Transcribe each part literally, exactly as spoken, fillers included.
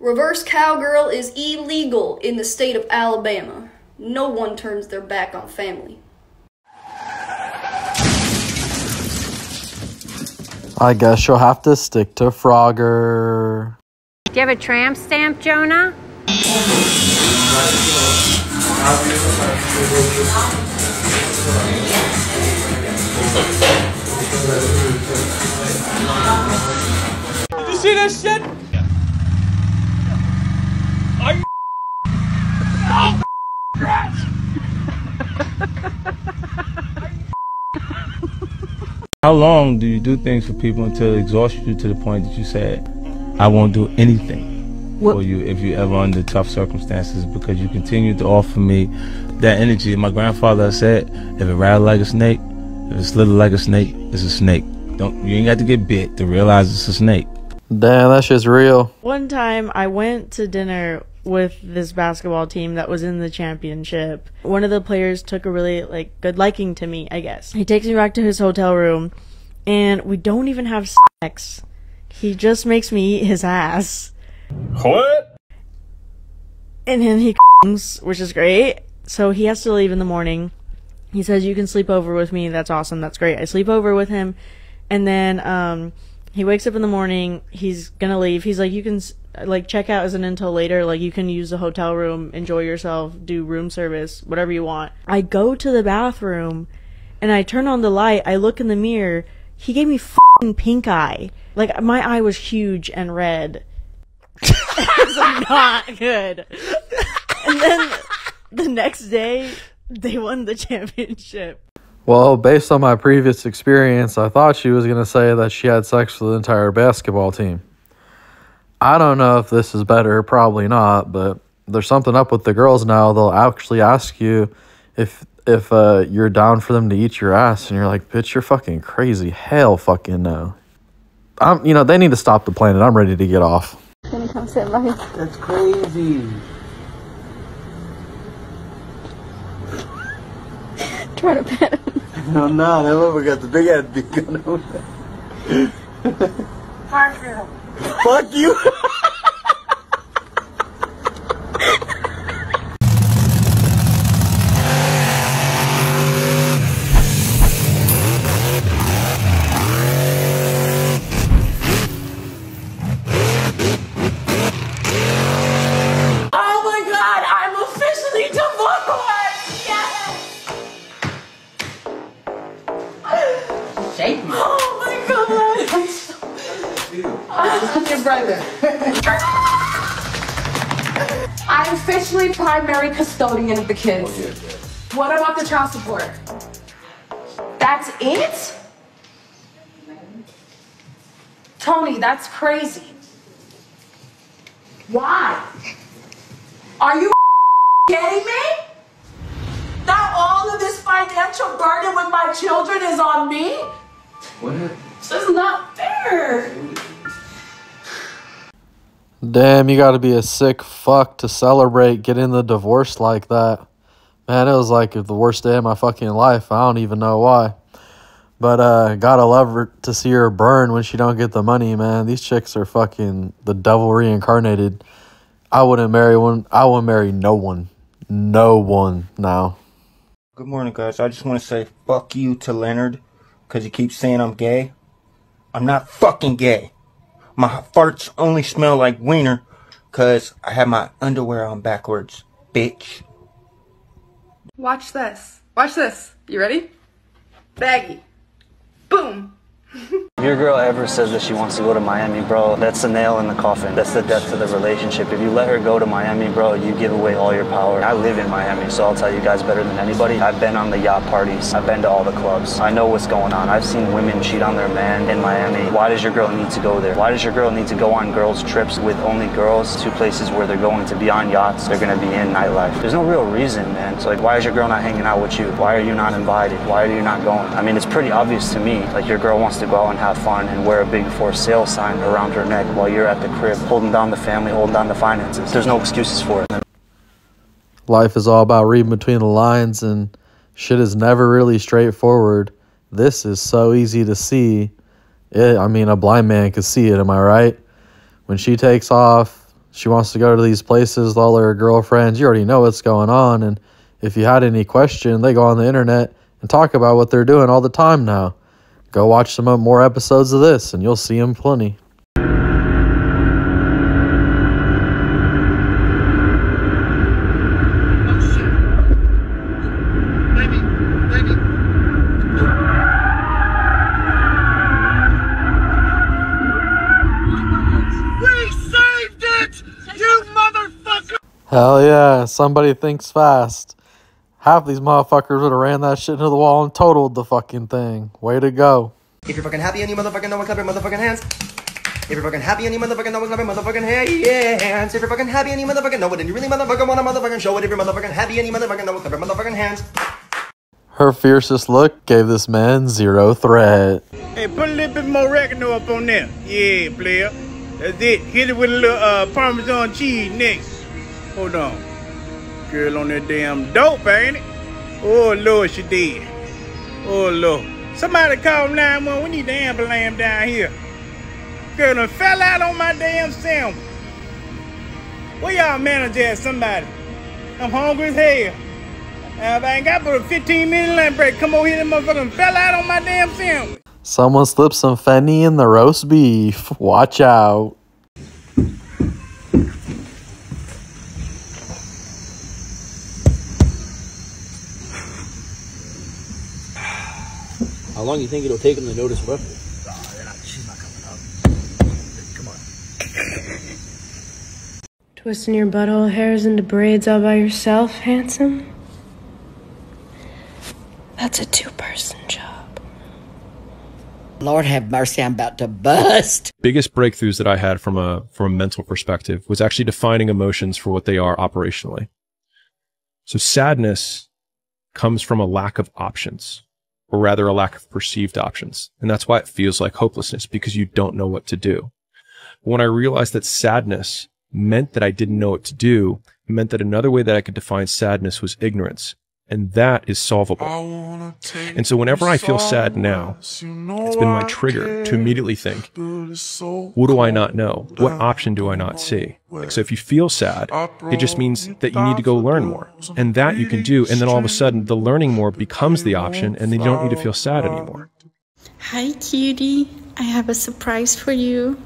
Reverse cowgirl is illegal in the state of Alabama. No one turns their back on family. I guess you'll have to stick to Frogger. Do you have a tramp stamp, Jonah? Did you see that shit? Yeah. Are you oh, how long do you do things for people until it exhausts you to the point that you say, I won't do anything what? for you if you ever under tough circumstances, because you continue to offer me that energy. My grandfather said, if it rattled like a snake, if it slithered like a snake, it's a snake. Don't you ain't got to get bit to realize it's a snake. Damn, that shit's real. One time I went to dinner with this basketball team that was in the championship. One of the players took a really like good liking to me, I guess. He takes me back to his hotel room and we don't even have sex. He just makes me eat his ass. What? And then he c***s, which is great. So he has to leave in the morning. He says, you can sleep over with me. That's awesome. That's great. I sleep over with him. And then um, he wakes up in the morning. He's going to leave. He's like, you can like check out isn't until later. Like you can use the hotel room, enjoy yourself, do room service, whatever you want. I go to the bathroom and I turn on the light. I look in the mirror. He gave me f***ing pink eye. Like my eye was huge and red. It was not good. And then the next day, they won the championship. Well, based on my previous experience, I thought she was going to say that she had sex with the entire basketball team. I don't know if this is better, probably not, but there's something up with the girls now. They'll actually ask you if if uh, you're down for them to eat your ass, and you're like, bitch, you're fucking crazy. Hell fucking no. I'm, you know, they need to stop the planet. I'm ready to get off. Can you come sit by me? That's crazy. Try to pet him. No, no, that lover got the big ass beak on him. Fuck you. Fuck you. Oh my God, I'm officially divorced. Shake me. Oh my God! I'm so... I'm your brother. I'm officially primary custodian of the kids. Oh, yes, yes. What about the child support? That's it? Tony, that's crazy. Why? Are you kidding me? Now all of this financial burden with my children is on me? What? This is not fair. Damn, you gotta be a sick fuck to celebrate getting the divorce like that. Man, it was like the worst day of my fucking life. I don't even know why. But uh, gotta love her to see her burn when she don't get the money, man. These chicks are fucking the devil reincarnated. I wouldn't marry one. I wouldn't marry no one. No one now. Good morning, guys. I just want to say fuck you to Leonard. Because he keeps saying I'm gay. I'm not fucking gay. My farts only smell like wiener because I have my underwear on backwards, bitch. Watch this. Watch this. You ready? Baggy. Boom. If your girl ever says that she wants to go to Miami, bro, that's the nail in the coffin. That's the death of the relationship. If you let her go to Miami, bro, you give away all your power. I live in Miami, so I'll tell you guys better than anybody. I've been on the yacht parties. I've been to all the clubs. I know what's going on. I've seen women cheat on their man in Miami. Why does your girl need to go there? Why does your girl need to go on girls' trips with only girls to places where they're going to be on yachts? They're going to be in nightlife. There's no real reason, man. So, like, why is your girl not hanging out with you? Why are you not invited? Why are you not going? I mean, it's pretty obvious to me. Like, your girl wants to go out and have fun and wear a big for sale sign around her neck while you're at the crib holding down the family, holding down the finances. There's no excuses for it. Life is all about reading between the lines, and shit is never really straightforward. This is so easy to see. It, I mean, a blind man could see it, am I right? When she takes off, she wants to go to these places with all her girlfriends. You already know what's going on. And if you had any question, they go on the internet and talk about what they're doing all the time now. Go watch some more episodes of this and you'll see them plenty. Hell yeah, somebody thinks fast. Half these motherfuckers would have ran that shit into the wall and totaled the fucking thing. Way to go. If you're fucking happy and you motherfucking know what, clap your motherfucking hands. If you're fucking happy and you motherfucking know what, clap your motherfucking hands. If you're fucking happy and you motherfucking know it, and you really motherfucking want to motherfucking show it. If you're motherfucking happy and you motherfucking know what, clap your motherfucking hands. Her fiercest look gave this man zero threat. Hey, put a little bit more oregano up on there. Yeah, player. That's it. Hit it with a little uh, Parmesan cheese next. Hold on. Girl on that damn dope, ain't it? Oh, Lord, she did. Oh, Lord. Somebody call nine one one. We need the ambulance down here. Girl done fell out on my damn sandwich. Where y'all manager at, somebody? I'm hungry as hell. Uh, I ain't got but a fifteen minute lunch break. Come over here, that motherfucker fell out on my damn sandwich. Someone slipped some Fenty in the roast beef. Watch out. How long do you think it'll take them to notice roughly? Oh, they're not, she's not coming up. Come on. Twisting your butthole hairs into braids all by yourself, handsome? That's a two-person job. Lord have mercy, I'm about to bust. Biggest breakthroughs that I had from a, from a mental perspective was actually defining emotions for what they are operationally. So sadness comes from a lack of options. Or rather a lack of perceived options. And that's why it feels like hopelessness, because you don't know what to do. When I realized that sadness meant that I didn't know what to do, it meant that another way that I could define sadness was ignorance. And that is solvable. And so whenever I feel sad now, it's been my trigger to immediately think, what do I not know? What option do I not see? Like, so if you feel sad, it just means that you need to go learn more. And that you can do. And then all of a sudden, the learning more becomes the option, and then you don't need to feel sad anymore. Hi, cutie. I have a surprise for you.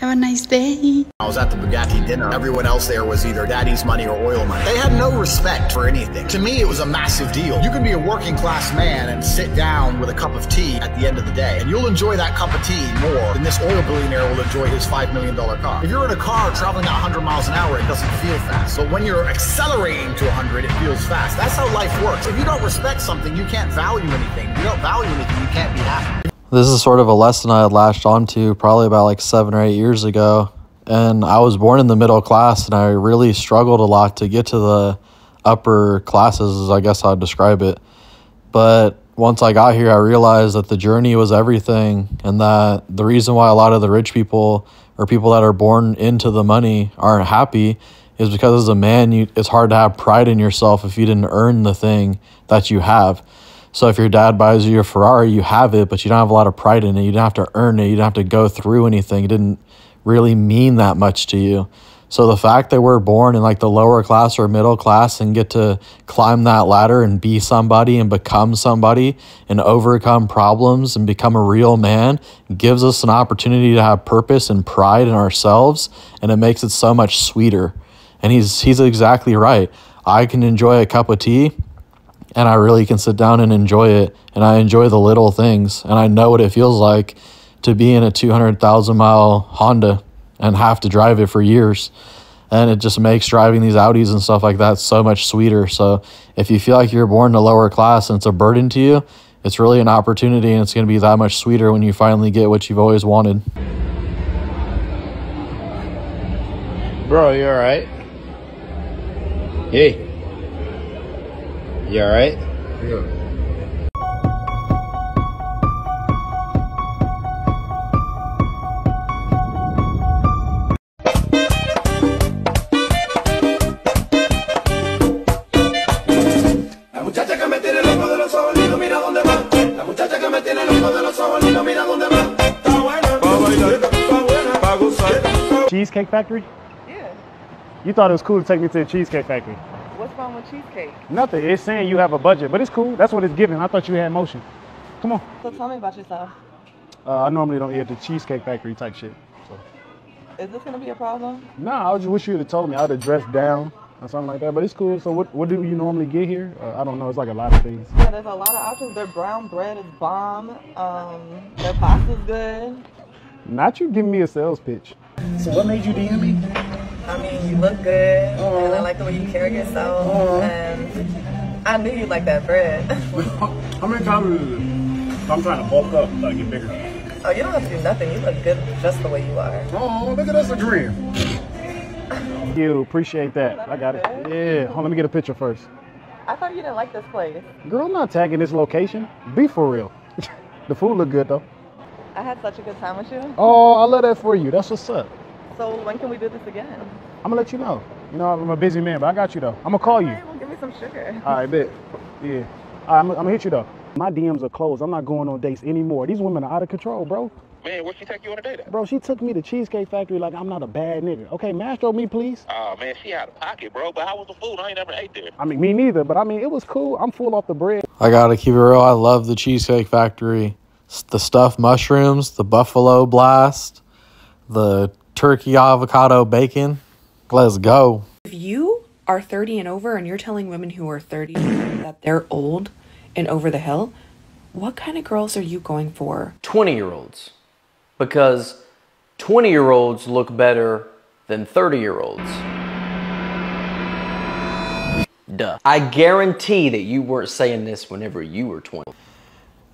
Have a nice day. I was at the Bugatti dinner. Everyone else there was either daddy's money or oil money. They had no respect for anything. To me, it was a massive deal. You can be a working class man and sit down with a cup of tea at the end of the day, and you'll enjoy that cup of tea more than this oil billionaire will enjoy his five million dollar car. If you're in a car traveling at a hundred miles an hour, it doesn't feel fast. But when you're accelerating to a hundred, it feels fast. That's how life works. If you don't respect something, you can't value anything. If you don't value anything, you can't be happy. This is sort of a lesson I had latched onto probably about like seven or eight years ago. And I was born in the middle class, and I really struggled a lot to get to the upper classes, I guess I'd describe it. But once I got here, I realized that the journey was everything, and that the reason why a lot of the rich people or people that are born into the money aren't happy is because as a man, you, it's hard to have pride in yourself if you didn't earn the thing that you have. So if your dad buys you a Ferrari, you have it, but you don't have a lot of pride in it. You don't have to earn it. You don't have to go through anything. It didn't really mean that much to you. So the fact that we're born in like the lower class or middle class and get to climb that ladder and be somebody and become somebody and overcome problems and become a real man gives us an opportunity to have purpose and pride in ourselves, and it makes it so much sweeter. And he's, he's exactly right. I can enjoy a cup of tea, and I really can sit down and enjoy it, and I enjoy the little things, and I know what it feels like to be in a two hundred thousand mile Honda and have to drive it for years. And it just makes driving these Audis and stuff like that so much sweeter. So if you feel like you're born to lower class and it's a burden to you, it's really an opportunity, and it's going to be that much sweeter when you finally get what you've always wanted. Bro, you all right? Hey. You all right? Yeah. Mira dónde va, la muchacha que me tiene loco de los ojos lindos, mira dónde va, está bueno. Cheesecake Factory? Yeah. You thought it was cool to take me to the Cheesecake Factory. What's wrong with cheesecake? Nothing. It's saying you have a budget, but it's cool. That's what it's giving. I thought you had motion. Come on. So tell me about yourself. Uh, I normally don't eat at the Cheesecake Factory type shit. So. Is this going to be a problem? Nah, I just wish you would have told me. I would have dressed down or something like that, but it's cool. So what, what do you normally get here? Uh, I don't know. It's like a lot of things. Yeah, there's a lot of options. Their brown bread is bomb. Um, their pasta's good. Not you giving me a sales pitch. So what made you D M me? I mean, you look good, uh, and I like the way you carry yourself, uh, and I knew you like that bread. How many calories is it? I'm trying to bulk up and get bigger. Oh, you don't have to do nothing. You look good just the way you are. Oh, look at us agreeing. Thank you. Appreciate that. that I got it. Good? Yeah. Hold on, let me get a picture first. I thought you didn't like this place. Girl, I'm not tagging this location. Be for real. The food look good, though. I had such a good time with you. Oh, I love that for you. That's what's up. So when can we do this again? I'm going to let you know. You know, I'm a busy man, but I got you, though. I'm going to call okay, you. Well, give me some sugar. All right, bet. Yeah. All right, I'm, I'm going to hit you, though. My D Ms are closed. I'm not going on dates anymore. These women are out of control, bro. Man, what she take you on a date at? Bro, she took me to Cheesecake Factory like I'm not a bad nigga. Okay, Mastro me, please. Oh, man, she out of pocket, bro. But how was the food? I ain't never ate there. I mean, me neither, but I mean, it was cool. I'm full off the bread. I got to keep it real. I love the Cheesecake Factory. The stuffed mushrooms, the buffalo blast, the turkey avocado bacon. Let's go. If you are thirty and over and you're telling women who are thirty that they're old and over the hill, what kind of girls are you going for? twenty year olds, because twenty year olds look better than thirty year olds. Duh. I guarantee that you weren't saying this whenever you were twenty.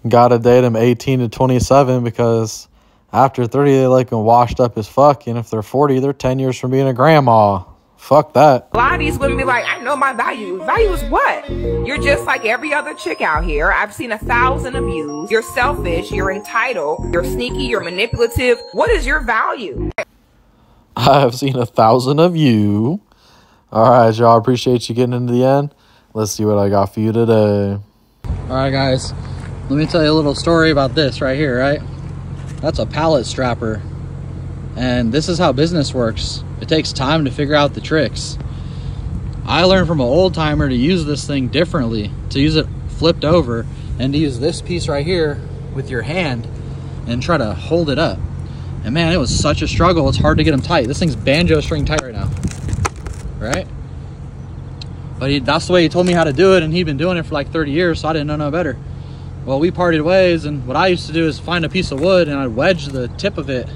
Gotta date them eighteen to twenty-seven, because after thirty, they like them washed up as fuck. And if they're forty, they're ten years from being a grandma. Fuck that. A lot of these women be like, I know my value. Value is what? You're just like every other chick out here. I've seen a thousand of you. You're selfish. You're entitled. You're sneaky. You're manipulative. What is your value? I have seen a thousand of you. All right, y'all. Appreciate you getting into the end. Let's see what I got for you today. All right, guys. Let me tell you a little story about this right here, right? That's a pallet strapper. And this is how business works. It takes time to figure out the tricks. I learned from an old timer to use this thing differently, to use it flipped over, and to use this piece right here with your hand and try to hold it up. And man, it was such a struggle. It's hard to get them tight. This thing's banjo string tight right now, right? But he, that's the way he told me how to do it, and he'd been doing it for like thirty years, so I didn't know no better. Well, we parted ways, and what I used to do is find a piece of wood and I'd wedge the tip of it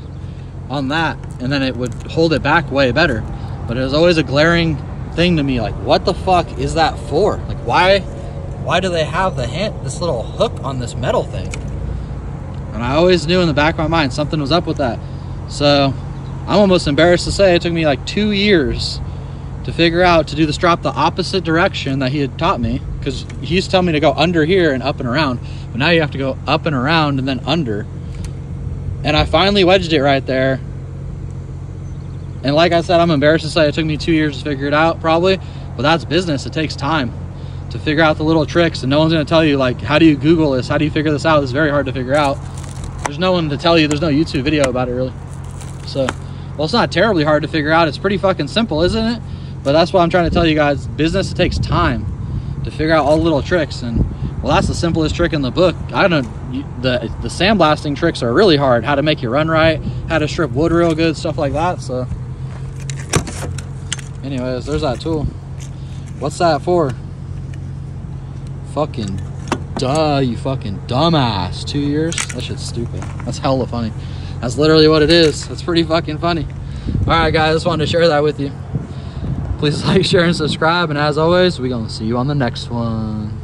on that, and then it would hold it back way better. But it was always a glaring thing to me, like, what the fuck is that for? Like, why why do they have the hand, this little hook on this metal thing? And I always knew in the back of my mind something was up with that. So I'm almost embarrassed to say it took me like two years to figure out to do the strap the opposite direction that he had taught me, because he used to tell me to go under here and up and around, but now you have to go up and around and then under. And I finally wedged it right there. And like I said, I'm embarrassed to say it took me two years to figure it out, probably, but that's business. It takes time to figure out the little tricks, and no one's gonna tell you, like, how do you Google this? How do you figure this out? It's very hard to figure out. There's no one to tell you. There's no YouTube video about it, really. So, well, it's not terribly hard to figure out. It's pretty fucking simple, isn't it? But that's what I'm trying to tell you guys. Business, it takes time to figure out all the little tricks. And well, that's the simplest trick in the book. I don't know, the, the sandblasting tricks are really hard. How to make it run right, how to strip wood real good, stuff like that. So anyways, there's that tool. What's that for? Fucking duh, you fucking dumbass. Two years? That shit's stupid. That's hella funny. That's literally what it is. That's pretty fucking funny. All right, guys, just wanted to share that with you. Please like, share, and subscribe. And as always, we're going to see you on the next one.